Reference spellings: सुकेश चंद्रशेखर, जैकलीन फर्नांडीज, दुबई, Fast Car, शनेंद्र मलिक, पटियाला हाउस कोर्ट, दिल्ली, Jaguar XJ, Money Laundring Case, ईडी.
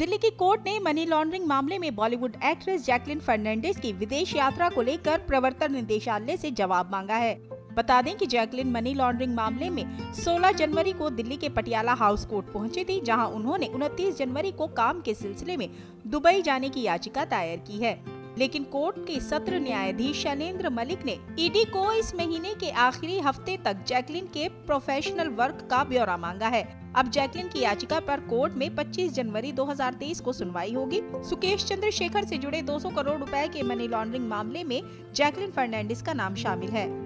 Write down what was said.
दिल्ली की कोर्ट ने money laundering मामले में बॉलीवुड एक्ट्रेस जैकलीन फर्नांडीज की विदेश यात्रा को लेकर प्रवर्तन निदेशालय से जवाब मांगा है। बता दें कि जैकलीन मनी लॉन्ड्रिंग मामले में 16 जनवरी को दिल्ली के पटियाला हाउस कोर्ट पहुंची थी, जहां उन्होंने 29 जनवरी को काम के सिलसिले में दुबई जाने की याचिका दायर की है, लेकिन कोर्ट के सत्र न्यायाधीश शनेंद्र मलिक ने ईडी को इस महीने के आखिरी हफ्ते तक जैकलीन के प्रोफेशनल वर्क का ब्यौरा मांगा है। अब जैकलीन की याचिका पर कोर्ट में 25 जनवरी 2023 को सुनवाई होगी। सुकेश चंद्रशेखर से जुड़े 200 करोड़ रुपए के मनी लॉन्ड्रिंग मामले में जैकलीन फर्नांडीज का नाम शामिल है।